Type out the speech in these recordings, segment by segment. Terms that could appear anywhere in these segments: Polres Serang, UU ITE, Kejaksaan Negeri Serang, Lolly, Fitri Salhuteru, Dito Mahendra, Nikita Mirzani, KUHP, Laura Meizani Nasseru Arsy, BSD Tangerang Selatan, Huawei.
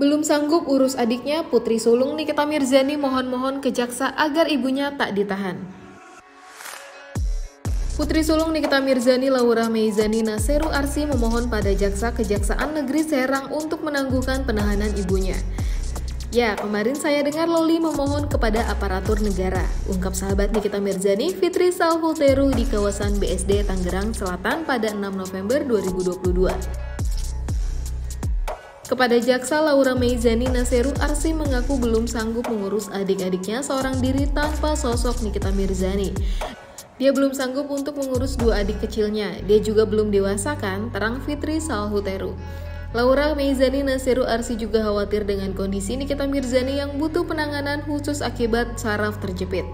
Belum sanggup urus adiknya, putri sulung Nikita Mirzani mohon-mohon ke jaksa agar ibunya tak ditahan. Putri sulung Nikita Mirzani, Laura Meizani Nasseru Arsy, memohon pada jaksa Kejaksaan Negeri Serang untuk menangguhkan penahanan ibunya. Ya, kemarin saya dengar Loli memohon kepada aparatur negara, ungkap sahabat Nikita Mirzani, Fitri Salhuteru, di kawasan BSD Tangerang Selatan pada 6 November 2022. Kepada jaksa, Laura Meizani Nasseru Arsy mengaku belum sanggup mengurus adik-adiknya seorang diri tanpa sosok Nikita Mirzani. Dia belum sanggup untuk mengurus dua adik kecilnya, dia juga belum dewasa kan, terang Fitri Salhuteru. Laura Meizani Nasseru Arsy juga khawatir dengan kondisi Nikita Mirzani yang butuh penanganan khusus akibat saraf terjepit.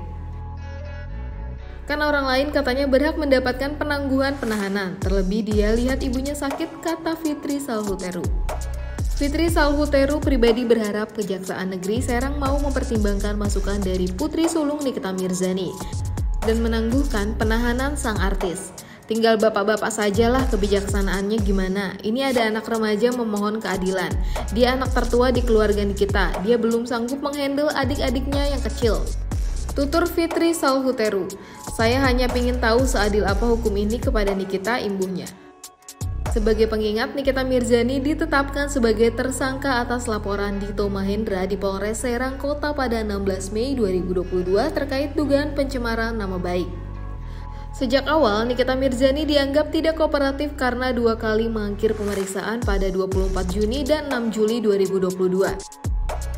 Karena orang lain katanya berhak mendapatkan penangguhan penahanan, terlebih dia lihat ibunya sakit, kata Fitri Salhuteru. Fitri Salhuteru pribadi berharap Kejaksaan Negeri Serang mau mempertimbangkan masukan dari putri sulung Nikita Mirzani dan menangguhkan penahanan sang artis. Tinggal bapak-bapak sajalah kebijaksanaannya gimana. Ini ada anak remaja memohon keadilan. Dia anak tertua di keluarga kita. Dia belum sanggup menghandle adik-adiknya yang kecil, tutur Fitri Salhuteru. Saya hanya ingin tahu seadil apa hukum ini kepada Nikita, imbuhnya. Sebagai pengingat, Nikita Mirzani ditetapkan sebagai tersangka atas laporan Dito Mahendra di Polres Serang Kota pada 16 Mei 2022 terkait dugaan pencemaran nama baik. Sejak awal, Nikita Mirzani dianggap tidak kooperatif karena dua kali mangkir pemeriksaan pada 24 Juni dan 6 Juli 2022.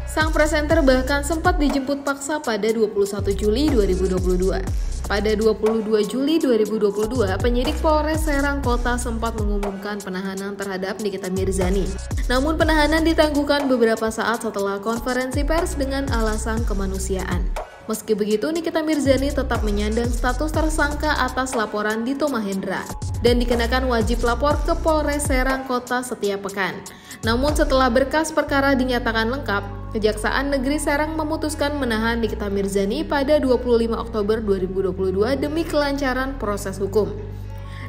Sang presenter bahkan sempat dijemput paksa pada 21 Juli 2022. Pada 22 Juli 2022, penyidik Polres Serang Kota sempat mengumumkan penahanan terhadap Nikita Mirzani. Namun penahanan ditangguhkan beberapa saat setelah konferensi pers dengan alasan kemanusiaan. Meski begitu, Nikita Mirzani tetap menyandang status tersangka atas laporan Dito Mahendra dan dikenakan wajib lapor ke Polres Serang Kota setiap pekan. Namun setelah berkas perkara dinyatakan lengkap, Kejaksaan Negeri Serang memutuskan menahan Nikita Mirzani pada 25 Oktober 2022 demi kelancaran proses hukum.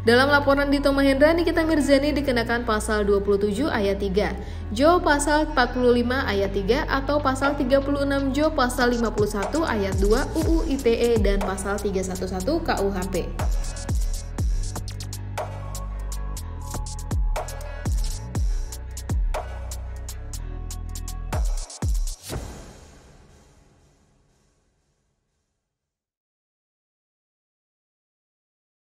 Dalam laporan Dito Mahendra, Nikita Mirzani dikenakan pasal 27 ayat 3, Jo pasal 45 ayat 3 atau pasal 36 Jo pasal 51 ayat 2 UU ITE dan pasal 311 KUHP.